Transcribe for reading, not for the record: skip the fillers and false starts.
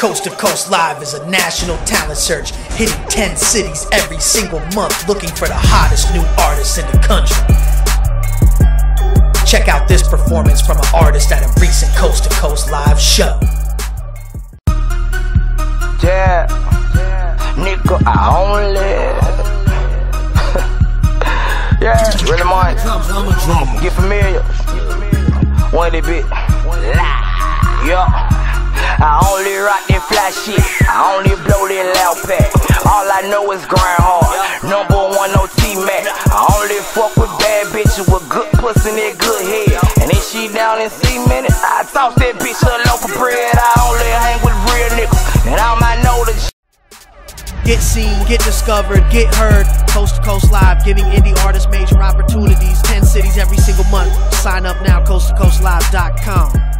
Coast to Coast Live is a national talent search, hitting 10 cities every single month, looking for the hottest new artists in the country. Check out this performance from an artist at a recent Coast to Coast Live show. Yeah, nigga, I only yeah, really mine. Get familiar. One of the bit. Yeah. I only rock that fly shit, I only blow that loud pack. All I know is grind hard, #1 on T-Mac. I only fuck with bad bitches with good pussy and that good head. And if she down in C-Minute, I toss that bitch a loaf of bread. I only hang with real niggas, and all I know the get seen, get discovered, get heard. Coast to Coast Live, giving indie artists major opportunities. 10 cities every single month. Sign up now, coasttocoastlive.com.